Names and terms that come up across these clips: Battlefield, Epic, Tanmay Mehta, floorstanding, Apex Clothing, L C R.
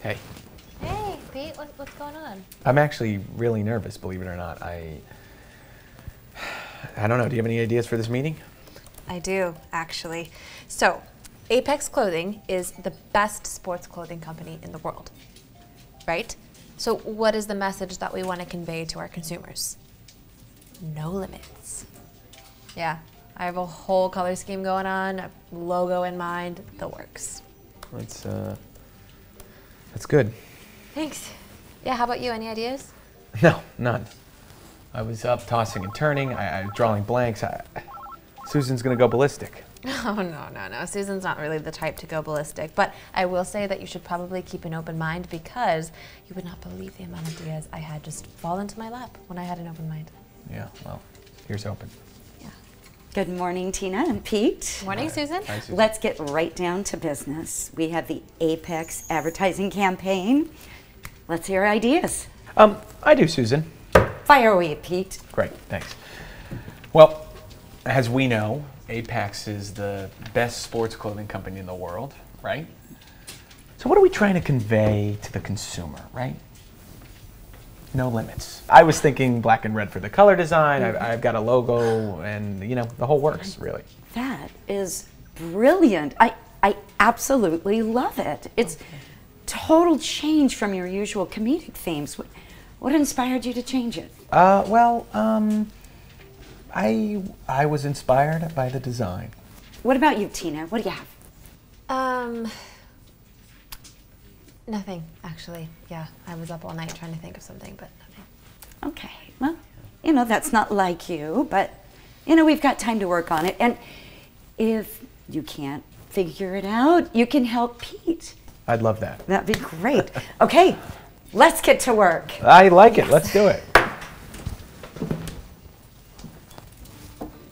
Hey. Hey, Pete. What's going on? I'm actually really nervous, believe it or not. I don't know. Do you have any ideas for this meeting? I do, actually. So, Apex Clothing is the best sports clothing company in the world, right? So what is the message that we want to convey to our consumers? No limits. Yeah, I have a whole color scheme going on, a logo in mind, the works. That's good. Thanks. Yeah, how about you? Any ideas? No, none. I was up tossing and turning, drawing blanks. Susan's gonna go ballistic. Oh, no. Susan's not really the type to go ballistic, but I will say that you should probably keep an open mind because you would not believe the amount of ideas I had just fall into my lap when I had an open mind. Yeah, well, here's open. Yeah. Good morning, Tina and Pete. Morning, Susan. Hi, Susan. Let's get right down to business. We have the Apex advertising campaign. Let's hear ideas. I do, Susan. Fire away, Pete. Great, thanks. Well, as we know, Apex is the best sports clothing company in the world, right? So what are we trying to convey to the consumer, right? No limits. I was thinking black and red for the color design. I've got a logo and, you know, the whole works, really. That is brilliant. I absolutely love it. It's total change from your usual comedic themes. What inspired you to change it? I was inspired by the design. What about you, Tina? What do you have? Nothing, actually. Yeah, I was up all night trying to think of something, but nothing. Okay, well, you know, that's not like you, but, you know, we've got time to work on it. And if you can't figure it out, you can help Pete. I'd love that. That'd be great. Okay, let's get to work. I like it. Let's do it.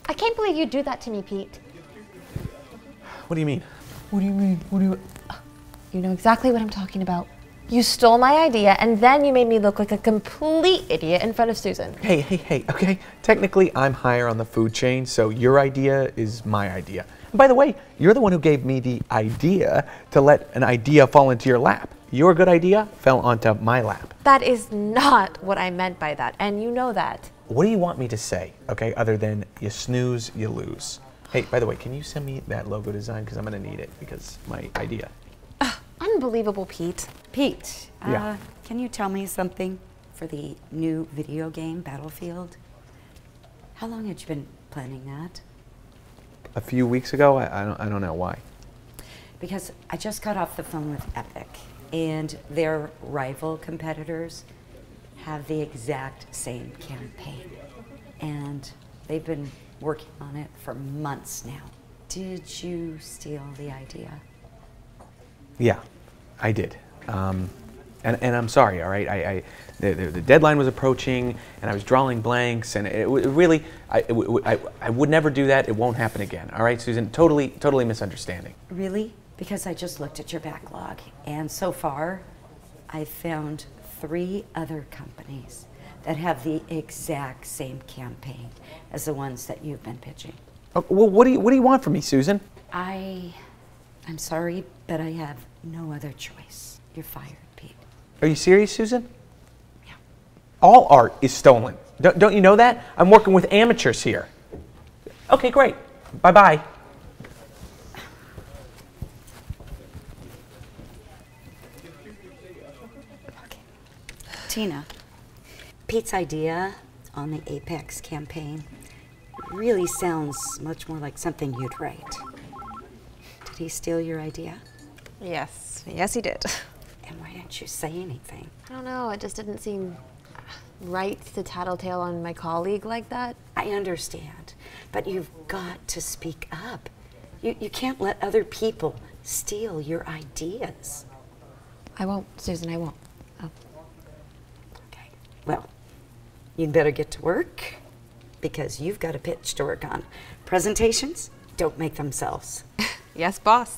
I can't believe you'd do that to me, Pete. What do you mean? What do you mean? What do you... You know exactly what I'm talking about. You stole my idea, and then you made me look like a complete idiot in front of Susan. Hey, okay? Technically, I'm higher on the food chain, so your idea is my idea. And by the way, you're the one who gave me the idea to let an idea fall into your lap. Your good idea fell onto my lap. That is not what I meant by that, and you know that. What do you want me to say, okay, other than you snooze, you lose? Hey, by the way, can you send me that logo design? Because I'm going to need it because my idea. Unbelievable, Pete. Pete, yeah. Can you tell me something for the new video game, Battlefield? How long had you been planning that? A few weeks ago. I don't know why. Because I just got off the phone with Epic, and their rival competitors have the exact same campaign, and they've been working on it for months now. Did you steal the idea? Yeah, I did. And I'm sorry, all right? The deadline was approaching, and I was drawing blanks, and I would never do that. It won't happen again, all right, Susan? Totally misunderstanding. Really? Because I just looked at your backlog, and so far, I found 3 other companies that have the exact same campaign as the ones that you've been pitching. Oh, well, what do you want from me, Susan? I'm sorry, but I have no other choice. You're fired, Pete. Are you serious, Susan? Yeah. All art is stolen. Don't you know that? I'm working with amateurs here. Okay, great. Bye-bye. Tina, Pete's idea on the Apex campaign really sounds much more like something you'd write. Did he steal your idea? Yes, he did. And why didn't you say anything? I don't know, it just didn't seem right to tattletale on my colleague like that. I understand, but you've got to speak up. You can't let other people steal your ideas. I won't, Susan, I won't. Well, you'd better get to work because you've got a pitch to work on. Presentations don't make themselves. Yes, boss.